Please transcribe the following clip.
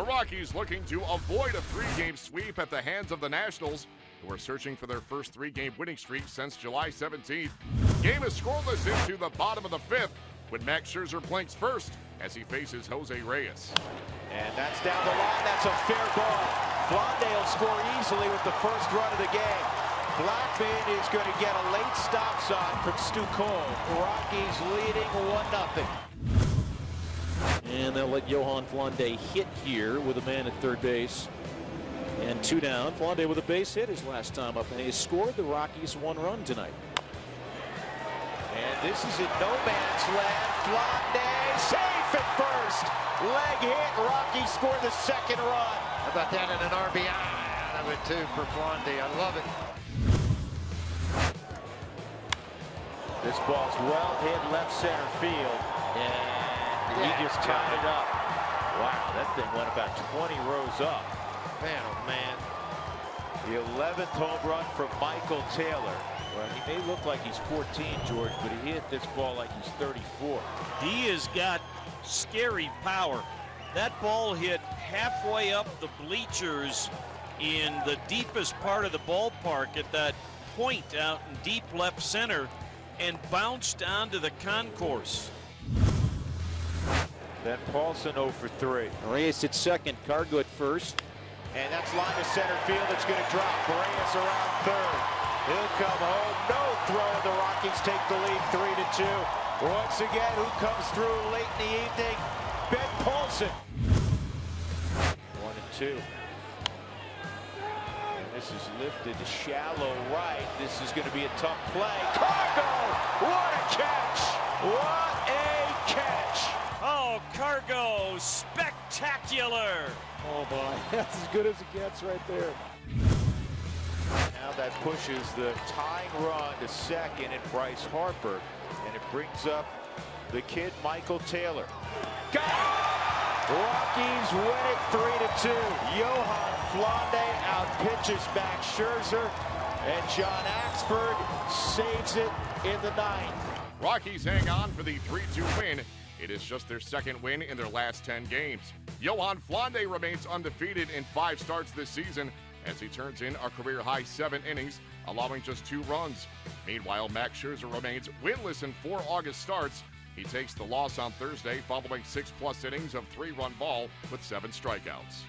The Rockies looking to avoid a three-game sweep at the hands of the Nationals, who are searching for their first three-game winning streak since July 17th. Game is scoreless into the bottom of the fifth when Max Scherzer blinks first as he faces Jose Reyes. And that's down the line. That's a fair ball. Flande will score easily with the first run of the game. Blackman is going to get a late stop sign from Stu Cole. Rockies leading 1-0. And they'll let Yohan Flande hit here with a man at third base. And two down. Flande with a base hit his last time up, and he scored the Rockies one run tonight. And this is in no man's land. Flande safe at first. Leg hit. Rockies score the second run. How about that, and an RBI out of it too for Flande. I love it. This ball's well hit left center field, and he just tied it up. Wow, that thing went about 20 rows up. Man, oh man. The 11th home run from Michael Taylor. Well, he may look like he's 14, George, but he hit this ball like he's 34. He has got scary power. That ball hit halfway up the bleachers in the deepest part of the ballpark at that point out in deep left center and bounced onto the concourse. Ben Paulsen 0 for 3. Reyes at second, Cargo at first. And that's line to center field. It's going to drop. Reyes around third. He'll come home. No throw. The Rockies take the lead 3-2. Once again, who comes through late in the evening? Ben Paulsen. 1-2. And this is lifted to shallow right. This is going to be a tough play. Cargo! What a catch! What a catch! Oh, Cargo! Spectacular! Oh boy, that's as good as it gets right there. Now that pushes the tying run to second at Bryce Harper, and it brings up the kid Michael Taylor. Got it! Rockies win it 3-2. Yohan Flande out pitches back Scherzer, and John Axford saves it in the ninth. Rockies hang on for the 3-2 win. It is just their second win in their last 10 games. Yohan Flande remains undefeated in 5 starts this season as he turns in a career-high 7 innings, allowing just 2 runs. Meanwhile, Max Scherzer remains winless in 4 August starts. He takes the loss on Thursday following 6-plus innings of 3-run ball with 7 strikeouts.